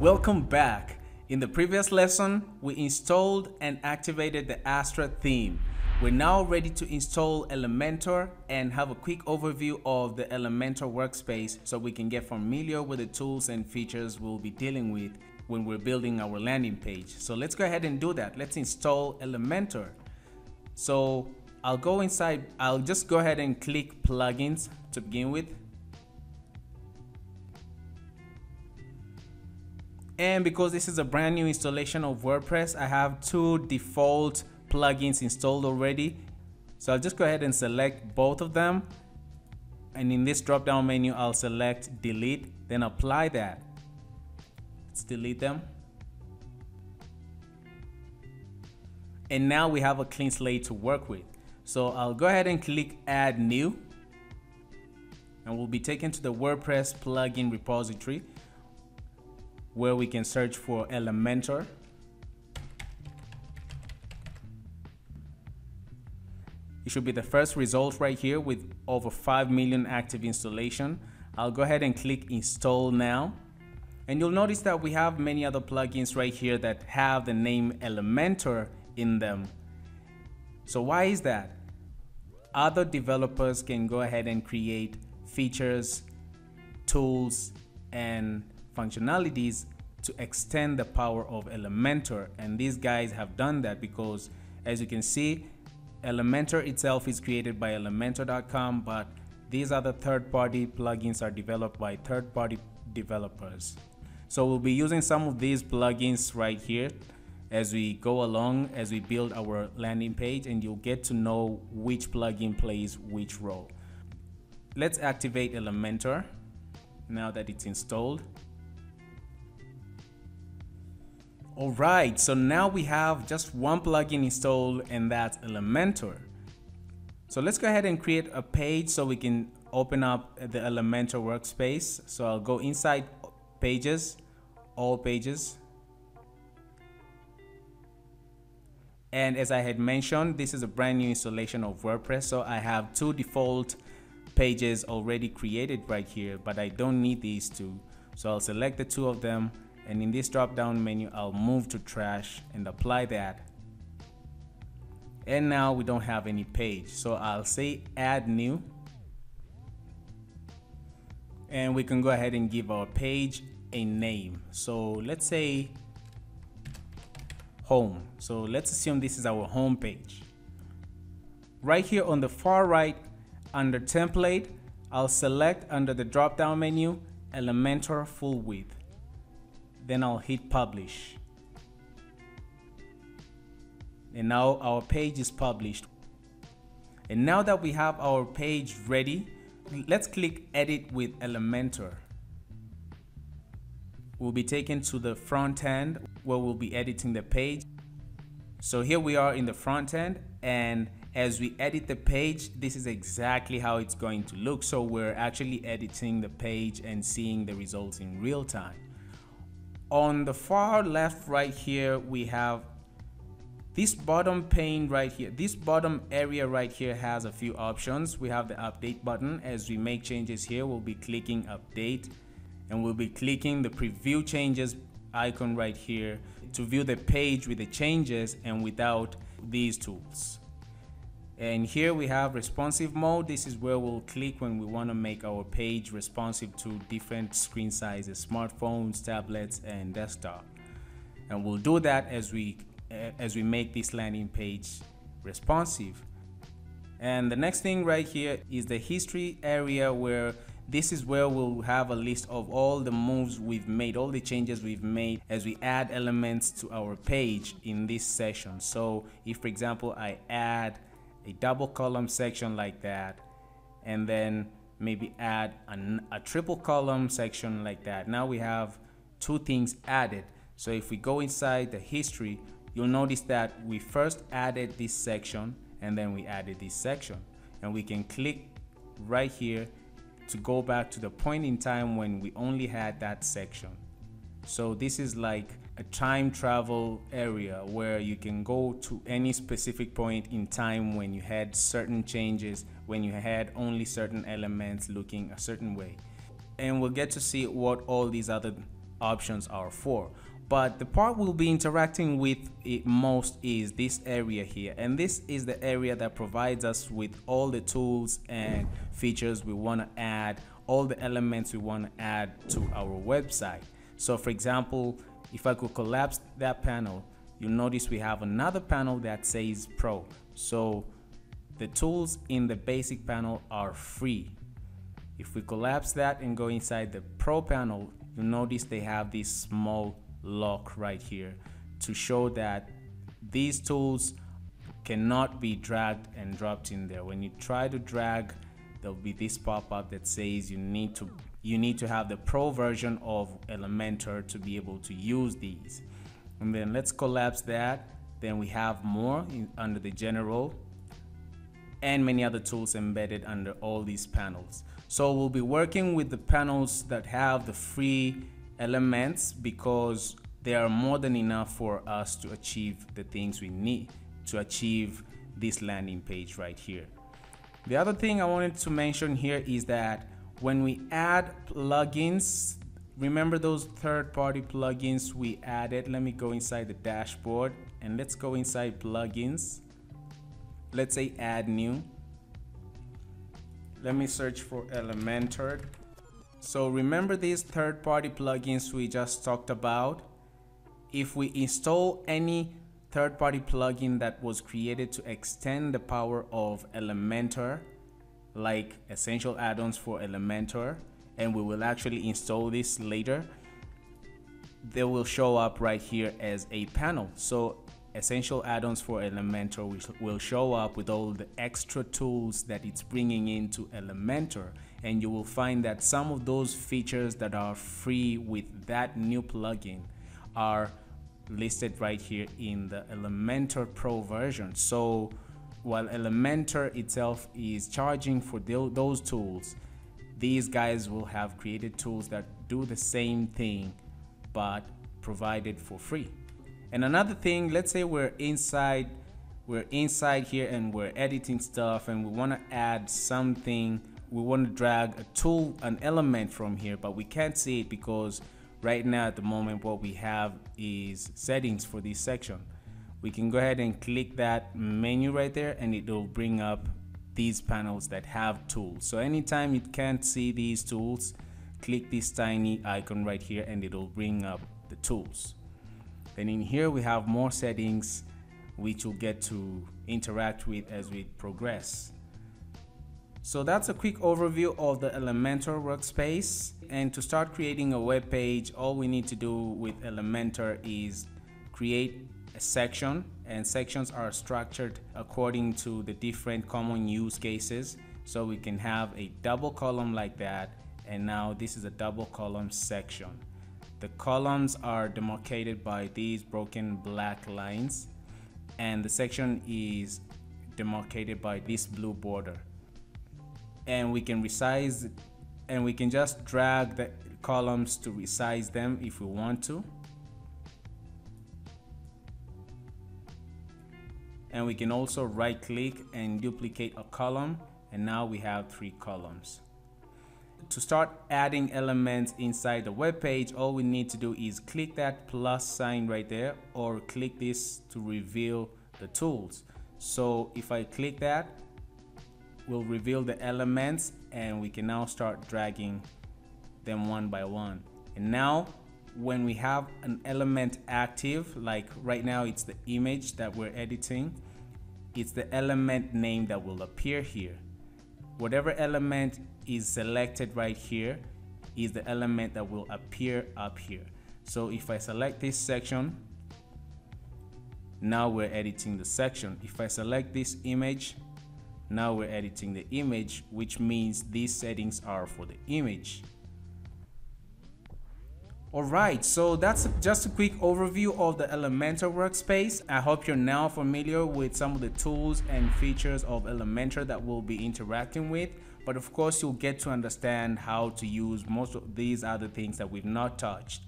Welcome back. In the previous lesson, we installed and activated the Astra theme. We're now ready to install Elementor and have a quick overview of the Elementor workspace so we can get familiar with the tools and features we'll be dealing with when we're building our landing page. So let's go ahead and do that. Let's install Elementor. So I'll go inside. I'll just go ahead and click plugins to begin with. And because this is a brand new installation of WordPress, I have two default plugins installed already. So I'll just go ahead and select both of them. And in this drop down menu, I'll select delete, then apply that. Let's delete them. And now we have a clean slate to work with. So I'll go ahead and click add new. And we'll be taken to the WordPress plugin repository, where we can search for Elementor. It should be the first result right here with over 5 million active installation. I'll go ahead and click install now. And you'll notice that we have many other plugins right here that have the name Elementor in them. So why is that? Other developers can go ahead and create features, tools, and functionalities to extend the power of Elementor, and these guys have done that because, as you can see, Elementor itself is created by Elementor.com, but these other third-party plugins are developed by third-party developers. So we'll be using some of these plugins right here as we go along, as we build our landing page, and you'll get to know which plugin plays which role. Let's activate Elementor now that it's installed. Alright, so now we have just one plugin installed, and that's Elementor. So let's go ahead and create a page so we can open up the Elementor workspace. So I'll go inside pages, all pages. And as I had mentioned, this is a brand new installation of WordPress. So I have two default pages already created right here, but I don't need these two. So I'll select the two of them. And in this drop down menu, I'll move to trash and apply that. And now we don't have any page. So I'll say add new. And we can go ahead and give our page a name. So let's say home. So let's assume this is our home page. Right here on the far right under template, I'll select under the drop down menu Elementor full width. Then I'll hit publish. And now our page is published. And now that we have our page ready, let's click edit with Elementor. We'll be taken to the front end where we'll be editing the page. So here we are in the front end, and as we edit the page, this is exactly how it's going to look. So we're actually editing the page and seeing the results in real time. On the far left right here, we have this bottom pane right here. This bottom area right here has a few options. We have the update button. As we make changes here, we'll be clicking update, and we'll be clicking the preview changes icon right here to view the page with the changes and without these tools. And here we have responsive mode. This is where we'll click when we want to make our page responsive to different screen sizes, smartphones, tablets, and desktop. And we'll do that as we make this landing page responsive. And the next thing right here is the history area, where this is where we'll have a list of all the moves we've made, all the changes we've made as we add elements to our page in this session. So if, for example, I add a double column section like that, and then maybe add a triple column section like that. Now we have two things added. So if we go inside the history, you'll notice that we first added this section, and then we added this section. And we can click right here to go back to the point in time when we only had that section. So this is like a time travel area where you can go to any specific point in time when you had certain changes, when you had only certain elements looking a certain way. And we'll get to see what all these other options are for. But the part we'll be interacting with it most is this area here, and this is the area that provides us with all the tools and features we want to add, all the elements we want to add to our website. So for example, if I could collapse that panel, you'll notice we have another panel that says Pro. So the tools in the basic panel are free. If we collapse that and go inside the Pro panel, you'll notice they have this small lock right here to show that these tools cannot be dragged and dropped in there. When you try to drag, there'll be this pop-up that says you need to have the Pro version of Elementor to be able to use these. And then let's collapse that. Then we have more under the general and many other tools embedded under all these panels. So we'll be working with the panels that have the free elements because they are more than enough for us to achieve the things we need to achieve this landing page right here. The other thing I wanted to mention here is that when we add plugins, remember those third-party plugins we added? Let me go inside the dashboard and let's go inside plugins. Let's say add new. Let me search for Elementor. So remember these third-party plugins we just talked about? If we install any third-party plugin that was created to extend the power of Elementor, like Essential Add-Ons for Elementor, and we will actually install this later, they will show up right here as a panel. So Essential Add-Ons for Elementor will show up with all the extra tools that it's bringing into Elementor, and you will find that some of those features that are free with that new plugin are listed right here in the Elementor Pro version. So while Elementor itself is charging for those tools, these guys will have created tools that do the same thing but provided for free. And another thing, let's say we're inside here and we're editing stuff and we want to add something, we want to drag a tool, an element from here, but we can't see it because right now at the moment what we have is settings for this section. We can go ahead and click that menu right there and it will bring up these panels that have tools. So anytime you can't see these tools, click this tiny icon right here and it'll bring up the tools. Then in here we have more settings which we'll get to interact with as we progress. So that's a quick overview of the Elementor workspace. And to start creating a web page, all we need to do with Elementor is create a section, and sections are structured according to the different common use cases. So we can have a double column like that, and now this is a double column section. The columns are demarcated by these broken black lines, and the section is demarcated by this blue border. And we can resize, and we can just drag the columns to resize them if we want to. And we can also right click and duplicate a column, and now we have three columns. To start adding elements inside the web page, all we need to do is click that plus sign right there, or click this to reveal the tools. So if I click that, we'll reveal the elements, and we can now start dragging them one by one. And now when we have an element active, like right now it's the image that we're editing, it's the element name that will appear here. Whatever element is selected right here is the element that will appear up here. So if I select this section, now we're editing the section. If I select this image, now we're editing the image, which means these settings are for the image. Alright, so that's just a quick overview of the Elementor workspace. I hope you're now familiar with some of the tools and features of Elementor that we'll be interacting with, but of course you'll get to understand how to use most of these other things that we've not touched.